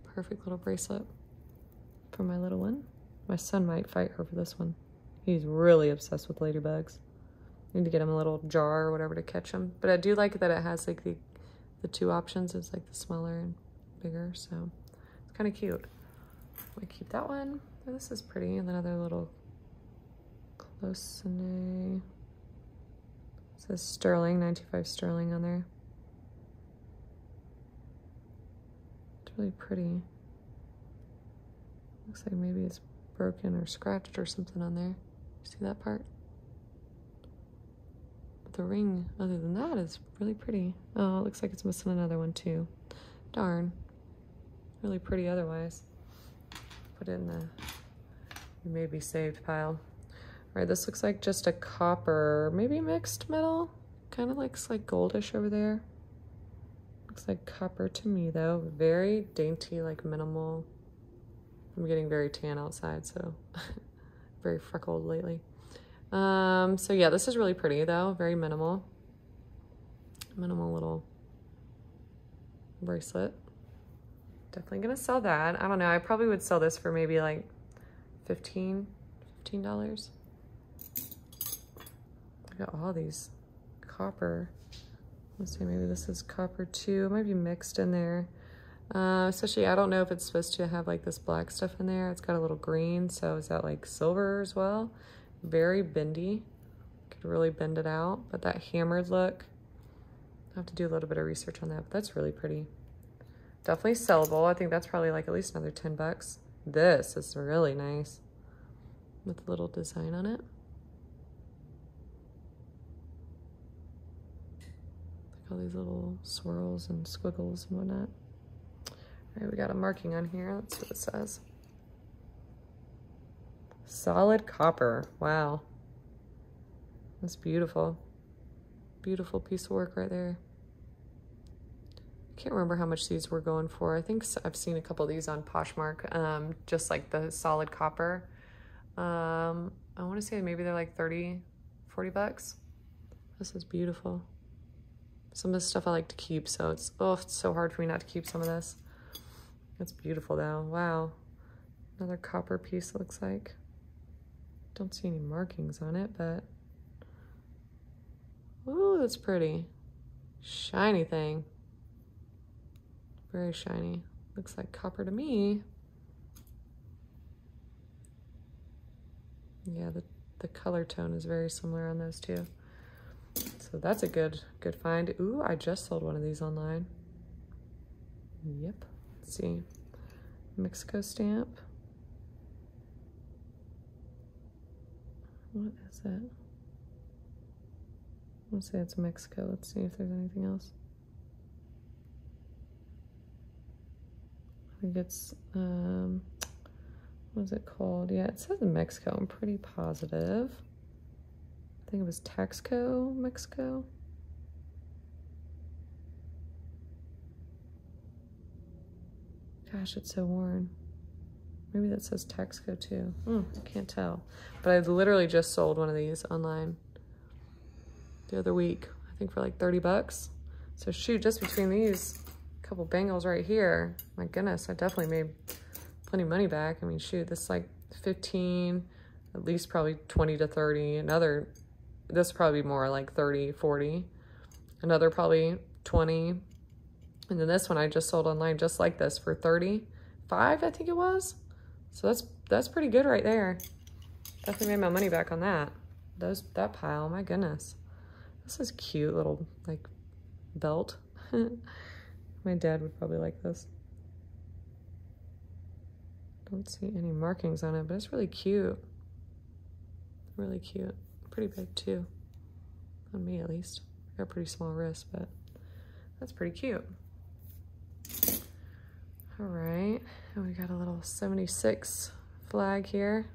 a perfect little bracelet for my little one. My son might fight her for this one. He's really obsessed with ladybugs. I need to get him a little jar or whatever to catch him. But I do like that it has like the two options. It's like the smaller and bigger, so it's kind of cute. I keep that one. Oh, this is pretty. And another little cloisonné. It says sterling, 925 sterling on there. It's really pretty. Looks like maybe it's broken or scratched or something on there. See that part? But the ring, other than that, is really pretty. Oh, it looks like it's missing another one too. Darn. Really pretty otherwise. Put it in the "you may be saved" pile. All right, this looks like just a copper, maybe mixed metal. Kind of looks like goldish over there. Looks like copper to me though. Very dainty, like minimal. I'm getting very tan outside, so very freckled lately. So yeah, this is really pretty though. Very minimal. Minimal little bracelet. Definitely gonna sell that. I don't know, I probably would sell this for maybe like $15. I got all these copper. Let's see, maybe this is copper too. It might be mixed in there. Especially, I don't know if it's supposed to have like this black stuff in there. It's got a little green, so is that like silver as well? Very bendy. Could really bend it out, but that hammered look, I'll have to do a little bit of research on that, but that's really pretty. Definitely sellable. I think that's probably like at least another 10 bucks. This is really nice with a little design on it. Like all these little swirls and squiggles and whatnot. All right, we got a marking on here. Let's see what it says. Solid copper. Wow. That's beautiful. Beautiful piece of work right there. I can't remember how much these were going for. I think I've seen a couple of these on Poshmark, just like the solid copper. I want to say maybe they're like 30, 40 bucks. This is beautiful. Some of the stuff I like to keep, so it's so hard for me not to keep some of this. It's beautiful though. Wow. Another copper piece, it looks like. Don't see any markings on it, but ooh, that's pretty. Shiny thing. Very shiny. Looks like copper to me. Yeah, the color tone is very similar on those two. So that's a good find. Ooh, I just sold one of these online. Yep. Let's see. Mexico stamp. What is that? I want to say it's Mexico. Let's see if there's anything else. I think it's, what is it called? Yeah, it says Mexico. I'm pretty positive. I think it was Taxco, Mexico. Gosh, it's so worn. Maybe that says Taxco too. I can't tell. But I literally just sold one of these online the other week. I think for like 30 bucks. So shoot, just between these couple bangles right here, my goodness, I definitely made plenty of money back. I mean, shoot, this is like 15, at least probably 20 to 30. Another, this probably more like 30, 40. Another probably 20. And then this one I just sold online just like this for 35, I think it was. So that's pretty good right there. Definitely made my money back on that. That pile, my goodness. This is cute little like belt. My dad would probably like this. Don't see any markings on it, but it's really cute. Really cute. Pretty big too. On me at least. I got a pretty small wrist, but that's pretty cute. All right, and we got a little 76 flag here.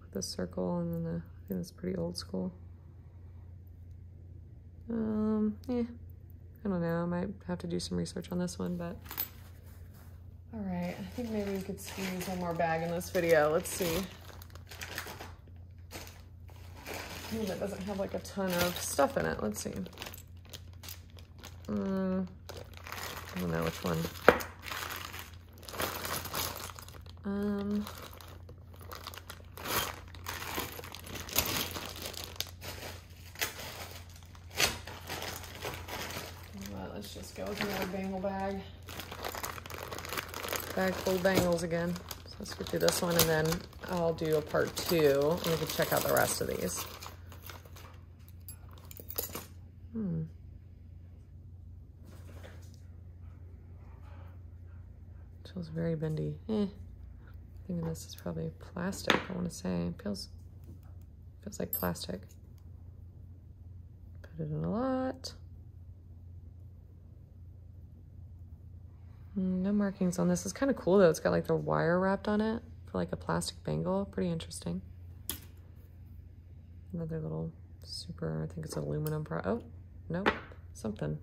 With the circle and then the, I think that's pretty old school. Yeah, I don't know. I might have to do some research on this one, but. All right, I think maybe we could squeeze one more bag in this video. Let's see. Ooh, that doesn't have like a ton of stuff in it. Let's see. I don't know which one. Let's just go with another bangle bag. Bag full bangles again. So let's go do this one and then I'll do a part two and we can check out the rest of these. It feels very bendy. I think this is probably plastic, I want to say. It feels like plastic. Put it in a lot. No markings on this. It's kind of cool though. It's got like the wire wrapped on it for like a plastic bangle. Pretty interesting. Another little super, I think it's aluminum pro. Oh, nope. Something.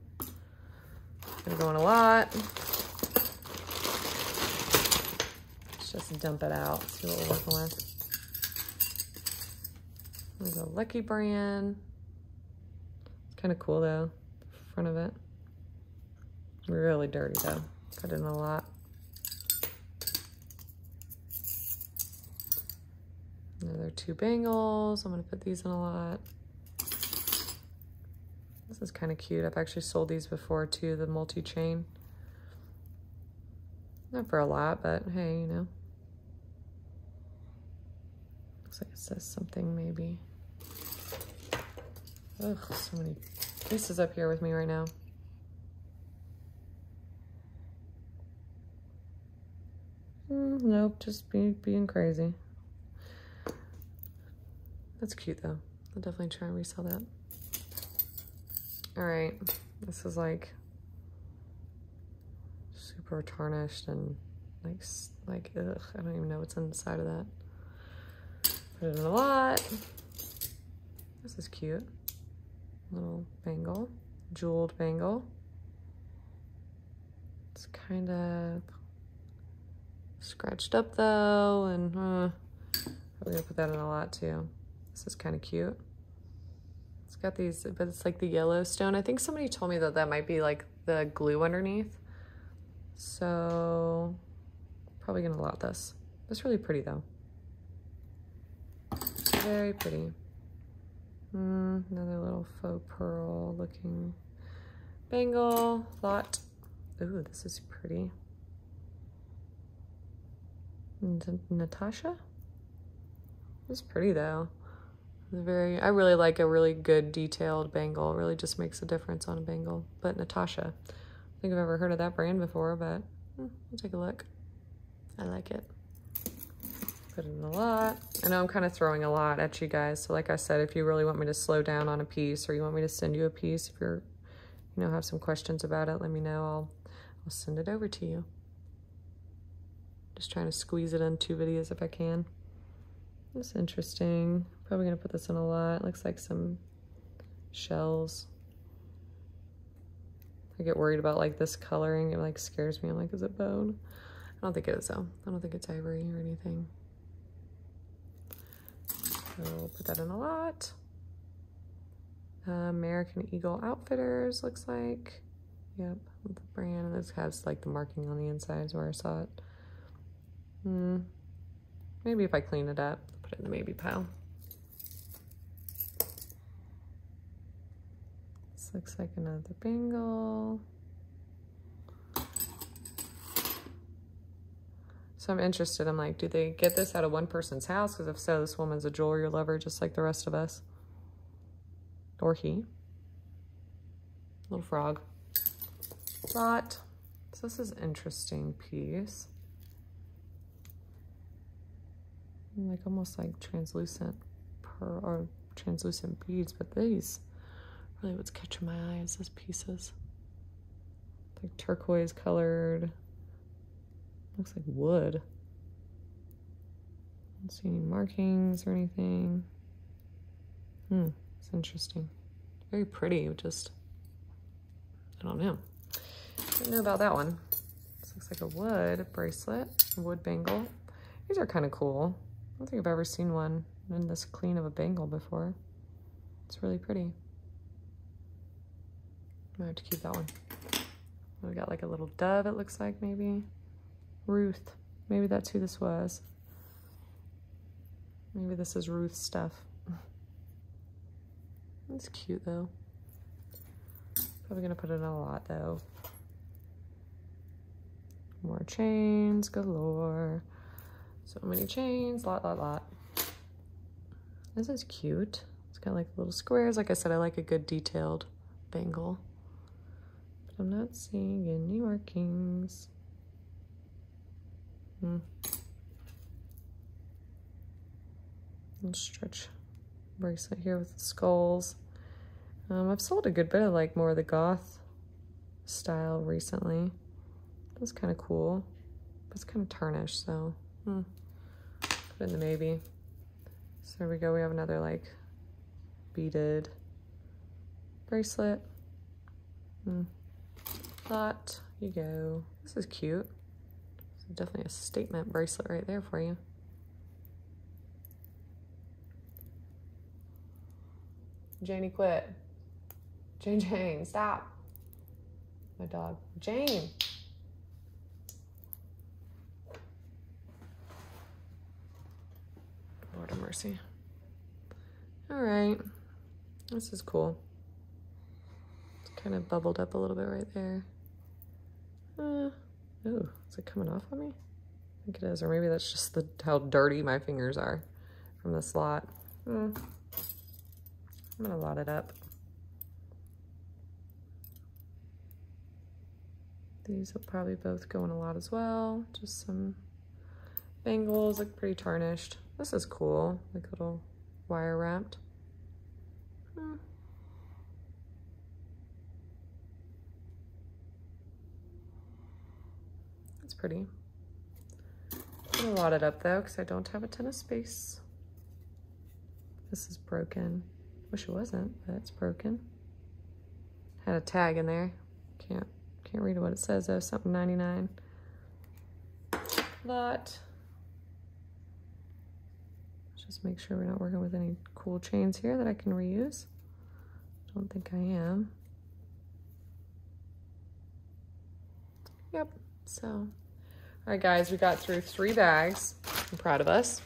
Gonna go in a lot. Let's just dump it out. See what we're working with. There's a Lucky brand. It's kind of cool though. The front of it. Really dirty though. Put in a lot. Another two bangles. I'm gonna put these in a lot. This is kind of cute. I've actually sold these before too, the multi-chain. Not for a lot, but hey, you know. Looks like it says something maybe. Ugh, so many pieces up here with me right now. Nope, just being crazy. That's cute though. I'll definitely try and resell that. All right, this is like super tarnished and like ugh, I don't even know what's inside of that. Put it in a lot. This is cute. Little bangle, jeweled bangle. It's kind of scratched up though, and probably gonna put that in a lot too. This is kind of cute. It's got these, but it's like the Yellowstone. I think somebody told me that that might be like the glue underneath. So probably gonna lot this. It's really pretty though. Very pretty. Another little faux pearl looking bangle lot. Ooh, this is pretty. Natasha? It's pretty though. I really like a really good detailed bangle. It really just makes a difference on a bangle. But Natasha, I don't think I've ever heard of that brand before, but I'll take a look. I like it. Put it in a lot. I know I'm kind of throwing a lot at you guys, so like I said, if you really want me to slow down on a piece or you want me to send you a piece, if you're, you know, have some questions about it, let me know. I'll send it over to you. Just trying to squeeze it in two videos if I can. It's interesting. Probably gonna put this in a lot. It looks like some shells. I get worried about like this coloring. It like scares me. I'm like, is it bone? I don't think it is though. I don't think it's ivory or anything. So we'll put that in a lot. American Eagle Outfitters looks like. Yep, the brand. This has like the marking on the insides where I saw it. Maybe if I clean it up, put it in the maybe pile. This looks like another bangle. So I'm interested. I'm like, do they get this out of one person's house? Because if so, this woman's a jewelry lover just like the rest of us. Or he. Little frog. thought. So this is an interesting piece. Like almost like translucent pearl or translucent beads, but these really what's catching my eye is these pieces. Like turquoise colored. Looks like wood. I don't see any markings or anything. It's interesting. Very pretty, just I don't know. I don't know about that one. This looks like a wood bracelet, a wood bangle. These are kind of cool. I don't think I've ever seen one in this clean of a bangle before. It's really pretty. I might have to keep that one. We got like a little dove, it looks like, maybe. Ruth. Maybe that's who this was. Maybe this is Ruth's stuff. It's cute though. Probably gonna put it on a lot though. More chains galore. So many chains, lot. This is cute. It's got like little squares. Like I said, I like a good detailed bangle. But I'm not seeing any markings. Little stretch bracelet here with the skulls. I've sold a good bit of like more of the goth style recently. That's kind of cool, but it's kind of tarnished, so put in the maybe. So there we go. We have another like beaded bracelet. Thought you go. This is cute. This is definitely a statement bracelet right there for you. Janie, quit. Jane, stop. My dog. Jane. Lord of mercy. All right. This is cool. It's kind of bubbled up a little bit right there. Oh, is it coming off on me? I think it is, or maybe that's just how dirty my fingers are from the slot. I'm gonna lot it up. These will probably both go in a lot as well. Just some bangles, look pretty tarnished. This is cool, like little wire wrapped. That's pretty. I'm gonna lot it up though, because I don't have a ton of space. This is broken. Wish it wasn't, but it's broken. Had a tag in there. Can't read what it says though. Something 99. But just make sure we're not working with any cool chains here that I can reuse. Don't think I am. Yep. So, all right, guys, we got through 3 bags. I'm proud of us.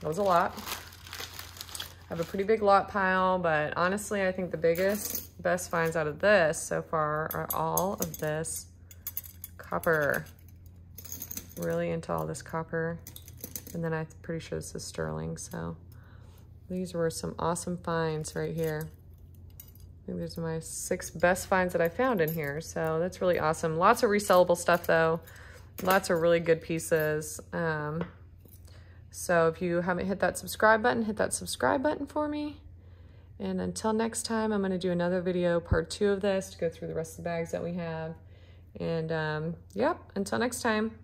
That was a lot. I have a pretty big lot pile, but honestly, I think the biggest, best finds out of this so far are all of this copper. Really into all this copper. And then I'm pretty sure this is sterling, so. These were some awesome finds right here. I think these are my 6 best finds that I found in here, so that's really awesome. Lots of resellable stuff though. Lots of really good pieces. So if you haven't hit that subscribe button for me. And until next time, I'm going to do another video, part 2 of this, to go through the rest of the bags that we have. And, yep, until next time.